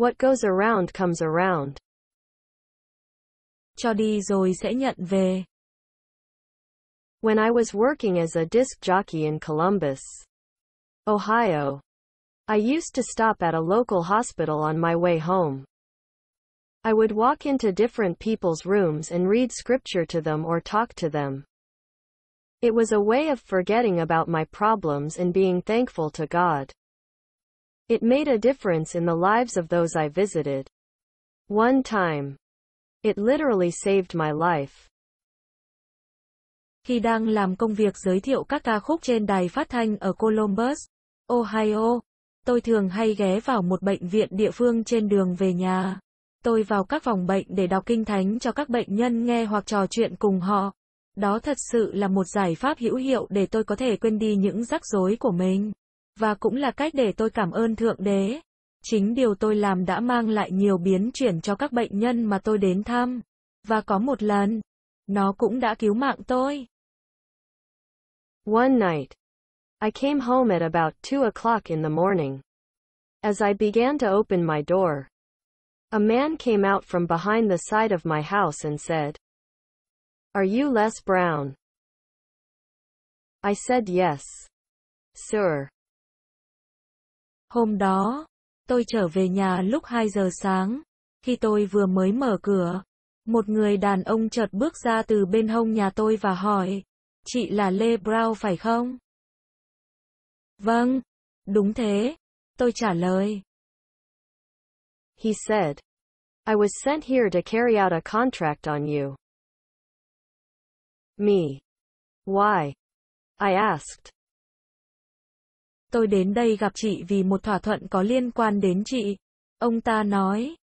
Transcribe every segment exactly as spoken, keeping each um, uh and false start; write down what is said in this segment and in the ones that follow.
What goes around comes around. Cho đi rồi sẽ nhận về. When I was working as a disc jockey in Columbus, Ohio, I used to stop at a local hospital on my way home. I would walk into different people's rooms and read scripture to them or talk to them. It was a way of forgetting about my problems and being thankful to God. It made a difference in the lives of those I visited. One time, it literally saved my life. Khi đang làm công việc giới thiệu các ca khúc trên đài phát thanh ở Columbus, Ohio, tôi thường hay ghé vào một bệnh viện địa phương trên đường về nhà. Tôi vào các phòng bệnh để đọc kinh thánh cho các bệnh nhân nghe hoặc trò chuyện cùng họ. Đó thật sự là một giải pháp hữu hiệu để tôi có thể quên đi những rắc rối của mình. Và cũng là cách để tôi cảm ơn Thượng Đế. Chính điều tôi làm đã mang lại nhiều biến chuyển cho các bệnh nhân mà tôi đến thăm. Và có một lần, nó cũng đã cứu mạng tôi. One night, I came home at about two o'clock in the morning. As I began to open my door, a man came out from behind the side of my house and said, "Are you Les Brown?" I said yes, sir. Hôm đó, tôi trở về nhà lúc hai giờ sáng. Khi tôi vừa mới mở cửa, một người đàn ông chợt bước ra từ bên hông nhà tôi và hỏi, "Chị là Les Brown phải không?" "Vâng, đúng thế," tôi trả lời. He said, "I was sent here to carry out a contract on you." Me. "Why?" I asked. "Tôi đến đây gặp chị vì một thỏa thuận có liên quan đến chị," ông ta nói.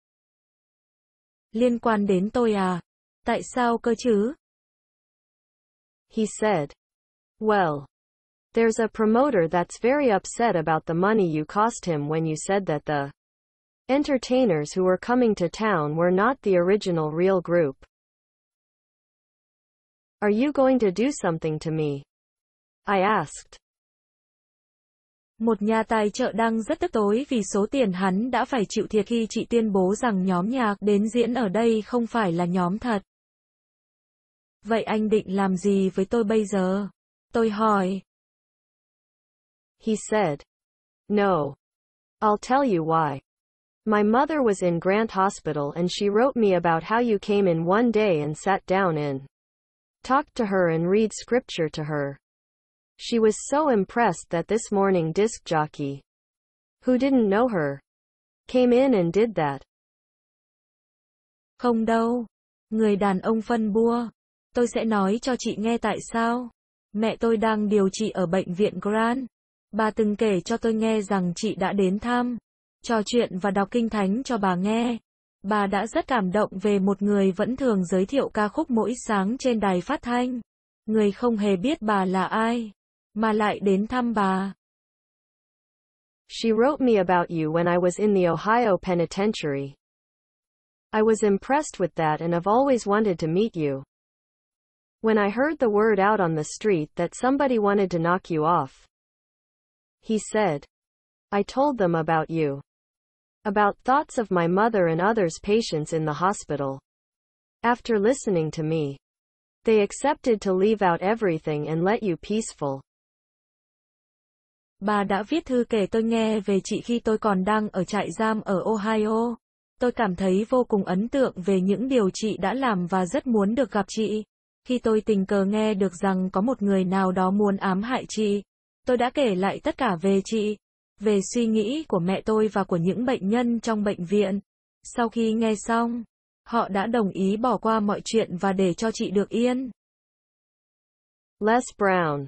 "Liên quan đến tôi à? Tại sao cơ chứ?" He said, "Well, there's a promoter that's very upset about the money you cost him when you said that the entertainers who were coming to town were not the original real group. Are you going to do something to me?" I asked. "Một nhà tài trợ đang rất tức tối vì số tiền hắn đã phải chịu thiệt khi chị tuyên bố rằng nhóm nhạc đến diễn ở đây không phải là nhóm thật." "Vậy anh định làm gì với tôi bây giờ?" tôi hỏi. He said, "No. I'll tell you why. My mother was in Grant Hospital and she wrote me about how you came in one day and sat down and talked to her and read scripture to her. She was so impressed that this morning disc jockey, who didn't know her, came in and did that." "Không đâu," người đàn ông phân bua. "Tôi sẽ nói cho chị nghe tại sao. Mẹ tôi đang điều trị ở bệnh viện Grant. Bà từng kể cho tôi nghe rằng chị đã đến thăm, trò chuyện và đọc kinh thánh cho bà nghe. Bà đã rất cảm động về một người vẫn thường giới thiệu ca khúc mỗi sáng trên đài phát thanh. Người không hề biết bà là ai, mà lại đến thăm bà." "She wrote me about you when I was in the Ohio Penitentiary. I was impressed with that and have always wanted to meet you. When I heard the word out on the street that somebody wanted to knock you off," he said, "I told them about you. About thoughts of my mother and others' patients in the hospital. After listening to me, they accepted to leave out everything and let you peaceful." "Bà đã viết thư kể tôi nghe về chị khi tôi còn đang ở trại giam ở Ohio. Tôi cảm thấy vô cùng ấn tượng về những điều chị đã làm và rất muốn được gặp chị. Khi tôi tình cờ nghe được rằng có một người nào đó muốn ám hại chị, tôi đã kể lại tất cả về chị, về suy nghĩ của mẹ tôi và của những bệnh nhân trong bệnh viện. Sau khi nghe xong, họ đã đồng ý bỏ qua mọi chuyện và để cho chị được yên." Les Brown.